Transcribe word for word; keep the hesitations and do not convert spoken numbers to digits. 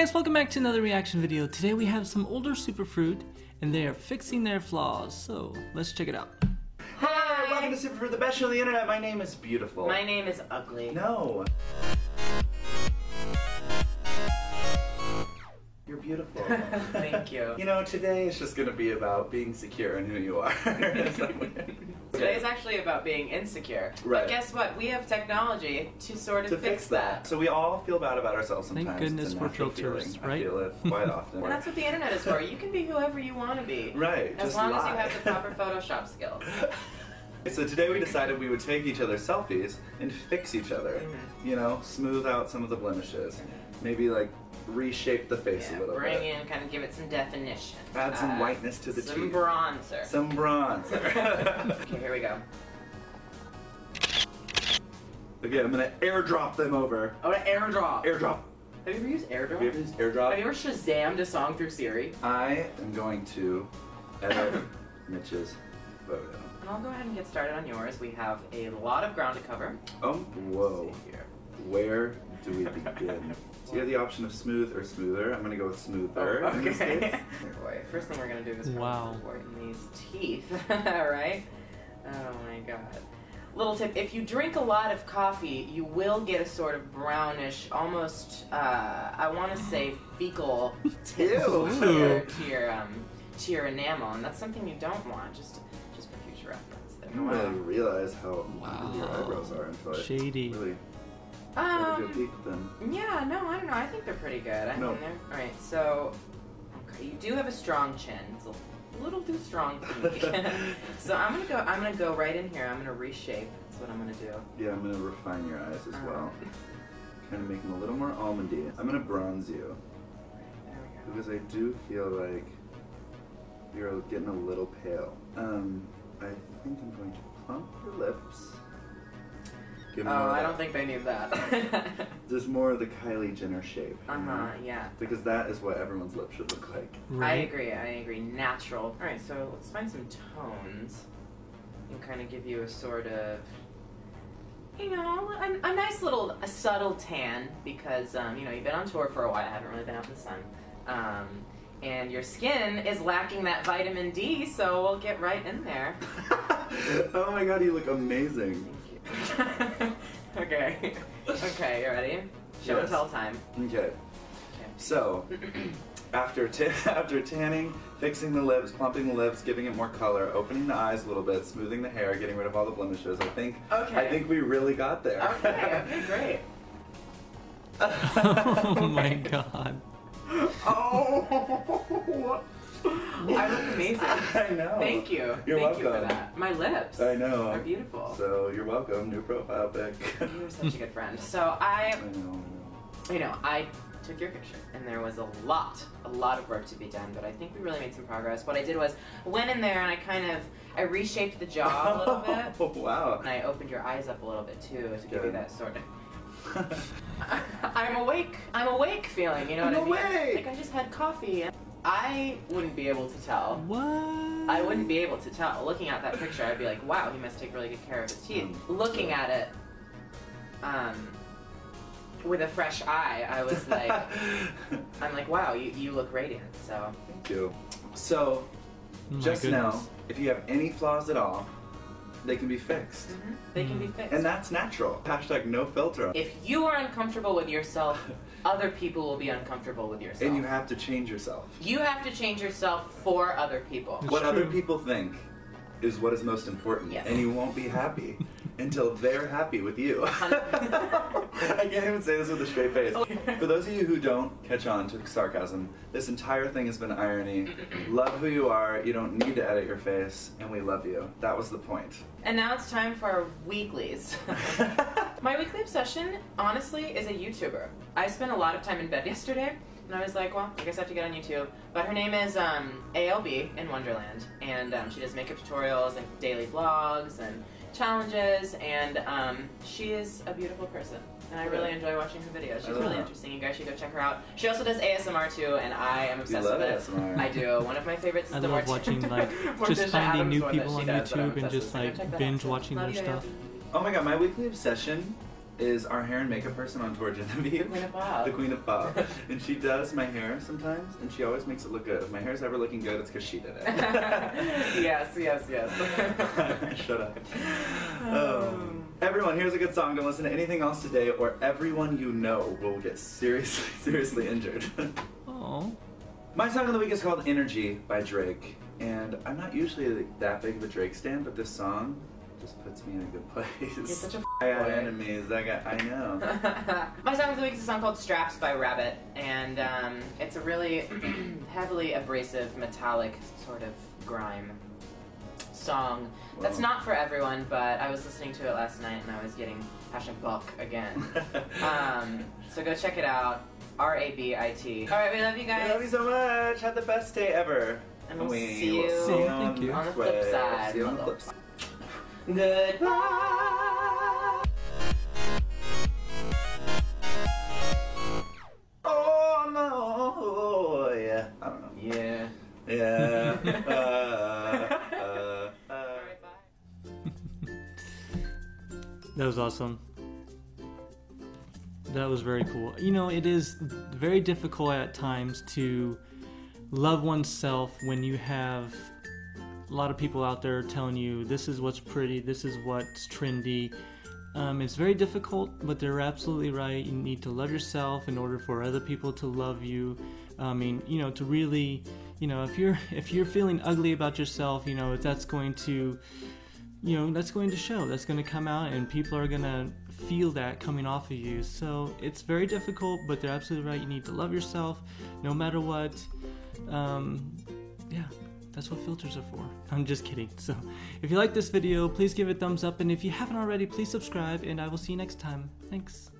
guys, welcome back to another reaction video. Today we have some older Superfruit, and they are fixing their flaws, so let's check it out. Hi, welcome to Superfruit, the best show on the internet. My name is beautiful. My name is ugly. No. You're beautiful. Thank you. You know, today is just going to be about being secure in who you are. Today is actually about being insecure. Right. But guess what? We have technology to sort of to fix, fix that. that. So we all feel bad about ourselves sometimes. Thank goodness for filters, right? I feel it quite often. And that's what the internet is for. You can be whoever you want to be. Right. As just long lie. as you have the proper Photoshop skills. So today we decided we would take each other's selfies and fix each other. You know, smooth out some of the blemishes. Maybe like reshape the face yeah, a little bring bit. Bring in, kind of give it some definition. Add some uh, whiteness to the some teeth. Some bronzer. Some bronzer. Okay, here we go. Okay, I'm gonna airdrop them over. Oh, to airdrop. Airdrop. Have you ever used airdrop? Have you ever used airdrop? Have you ever Shazammed a song through Siri? I am going to edit Mitch's photo. And I'll go ahead and get started on yours. We have a lot of ground to cover. Oh, whoa. Let's see here. Where do we begin? So you have the option of smooth or smoother. I'm gonna go with smoother. Oh, okay. In this case. Oh boy. First thing we're gonna do is wow. Important these teeth. Alright? Oh my god. Little tip, if you drink a lot of coffee, you will get a sort of brownish, almost, uh, I wanna say fecal tint to your, to, your, um, to your enamel. And that's something you don't want, just, just for future reference. There. I didn't wow. really realize how wow. your eyebrows are until I Shady. really... Um, them. Yeah, no, I don't know. I think they're pretty good. I no. mean, they're... All right, so... Okay, you do have a strong chin. It's a little too strong for me. So I'm going to go I'm gonna go right in here. I'm going to reshape. That's what I'm going to do. Yeah, I'm going to refine your eyes as um. well. Kind of make them a little more almondy. I'm going to bronze you. There we go. Because I do feel like you're getting a little pale. Um, I think I'm going to plump your lips. Oh, I don't think they need that. There's more of the Kylie Jenner shape. Uh-huh, yeah. Because that is what everyone's lips should look like. Right? I agree, I agree. Natural. Alright, so let's find some tones and kind of give you a sort of, you know, a, a nice little a subtle tan because, um, you know, you've been on tour for a while. I haven't really been out in the sun. Um, and your skin is lacking that vitamin D, so we'll get right in there. Oh my god, you look amazing. Okay. Okay, you ready? Show yes. and tell time. Okay. Okay. So, after t after tanning, fixing the lips, plumping the lips, giving it more color, opening the eyes a little bit, smoothing the hair, getting rid of all the blemishes, I think. Okay. I think we really got there. Okay. Okay. Great. Oh my god. Oh. I look amazing. I know. Thank you. You're Thank welcome. you for that. My lips. I know. Are beautiful. So you're welcome. New profile pic. You're such a good friend. So I. I know. I know. You know, I took your picture, and there was a lot, a lot of work to be done, but I think we really made some progress. What I did was went in there and I kind of I reshaped the jaw a little bit. Oh wow. And I opened your eyes up a little bit too to give you that sort of. I'm awake. I'm awake feeling. You know what I'm I mean? Awake. Like I just had coffee. I wouldn't be able to tell. What? I wouldn't be able to tell. Looking at that picture, I'd be like, wow, he must take really good care of his teeth. Um, Looking so. at it um, with a fresh eye, I was like, I'm like, wow, you, you look radiant, so. Thank you. So, oh just goodness. know, if you have any flaws at all, they can be fixed. Mm-hmm. They can be fixed. And that's natural. Hashtag no filter. If you are uncomfortable with yourself, other people will be uncomfortable with yourself. And you have to change yourself. You have to change yourself for other people. It's what true. other people think is what is most important. Yes. And you won't be happy until they're happy with you. I can't even say this with a straight face. For those of you who don't catch on to sarcasm, this entire thing has been irony. Love who you are, you don't need to edit your face, and we love you. That was the point. And now it's time for our weeklies. My weekly obsession, honestly, is a YouTuber. I spent a lot of time in bed yesterday, and I was like, well, I guess I have to get on YouTube. But her name is um, A L B in Wonderland, and um, she does makeup tutorials and daily vlogs and challenges, and um, she is a beautiful person. And I really enjoy watching her videos. She's really interesting. You guys should go check her out. She also does A S M R too, and I am obsessed with it. A S M R. I do. One of my favorites is I the love watching like just finding new people on YouTube and just like binge watching their stuff. Oh my god, my weekly obsession is our hair and makeup person on tour, Genevieve. Queen of Bob. The Queen of Bob. And she does my hair sometimes, and she always makes it look good. If my hair's ever looking good, it's because she did it. Yes, yes, yes. Shut up. Um, everyone, here's a good song. Don't listen to anything else today, or everyone you know will get seriously, seriously injured. Aww. My song of the week is called Energy by Drake. And I'm not usually that big of a Drake stan, but this song just puts me in a good place. You're such a f I got boy. enemies, I got, I know. My song of the week is a song called Straps by Rabbit, and um, it's a really heavily abrasive, metallic sort of grime song. Whoa. That's not for everyone, but I was listening to it last night and I was getting passion buck again. um, so go check it out, R A B I T. Alright, we love you guys. We love you so much, have the best day ever. And we'll we see you, see you. On, you. on the flip side. See you on the flip side. Goodbye. Oh no, yeah. I don't know. Yeah. Yeah. uh, uh, uh. All right, bye. That was awesome. That was very cool. You know, it is very difficult at times to love oneself when you have a lot of people out there telling you this is what's pretty, this is what's trendy. Um, it's very difficult, but they're absolutely right. You need to love yourself in order for other people to love you. I mean, you know, to really, you know, if you're if you're feeling ugly about yourself, you know, that's going to, you know, that's going to show. That's going to come out, and people are going to feel that coming off of you. So it's very difficult, but they're absolutely right. You need to love yourself, no matter what. Um, yeah, that's what filters are for. I'm just kidding. So if you like this video, please give it a thumbs up, and if you haven't already, please subscribe, and I will see you next time. Thanks.